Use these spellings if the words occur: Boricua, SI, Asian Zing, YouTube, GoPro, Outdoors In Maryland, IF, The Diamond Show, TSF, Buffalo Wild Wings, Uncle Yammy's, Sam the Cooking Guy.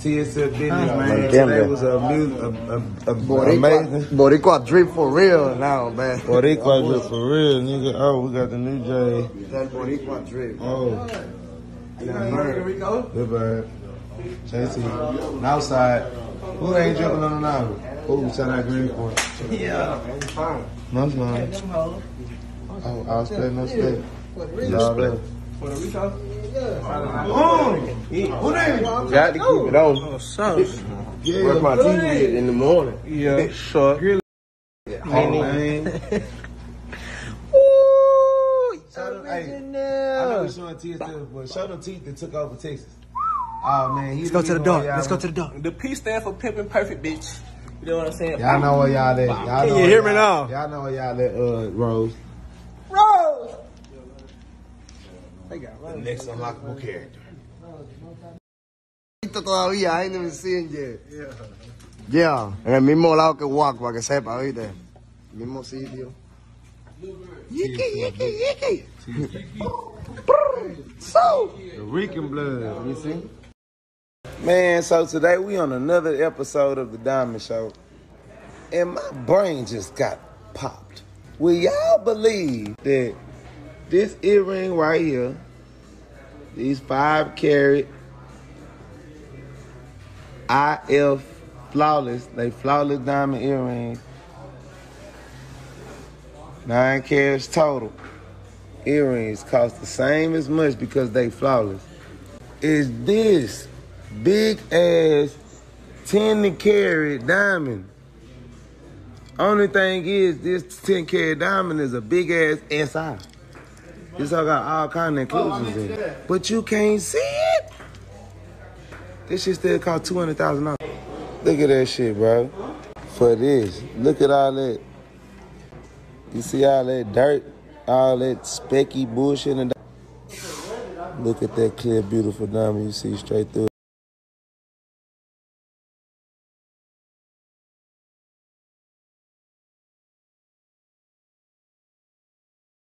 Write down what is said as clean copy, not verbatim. TSF business, man. That was amazing. Boricua drip for real now, man. Boricua drip for real, nigga. Oh, we got the new J. That Boricua drip. Oh. Here we go. Good bird. JT. Outside. Who ain't jumping on the novel? Oh, shout out Greenport. Yeah. That's fine. No, fine. I was playing no state. Y'all Puerto Rico? Who they? Got to keep it on. Work my TV with in the morning. Yeah, sure. Yeah, man. Ooh, I know we showing TSF, but show them teeth that took over Texas. Oh man, let's go to the door. Let's go to the door. The P stand for pimpin' perfect, bitch. You know what I'm saying? Y'all know where y'all at. Can you hear me now? Y'all know where y'all at. Rose. Rose. They got the next unlockable character. Todavía, I ain't even seen yet. Yeah. En el mismo lado que Waco, para que sepa, ¿viste? Mismo sitio. Yicky, yicky, yicky. So. The Rican blood. You see? Man, so today we on another episode of The Diamond Show. And my brain just got popped. Will y'all believe that this earring right here, these 5-carat IF flawless, they flawless diamond earrings, 9 carats total earrings cost the same as much because they flawless. Is this big ass 10-carat diamond? Only thing is, this 10-carat diamond is a big ass SI. This all got all kind of inclusions in it. But you can't see it. This shit still cost $200,000. Look at that shit, bro. For this. Look at all that. You see all that dirt? All that specky bullshit and look at that clear, beautiful diamond you see straight through.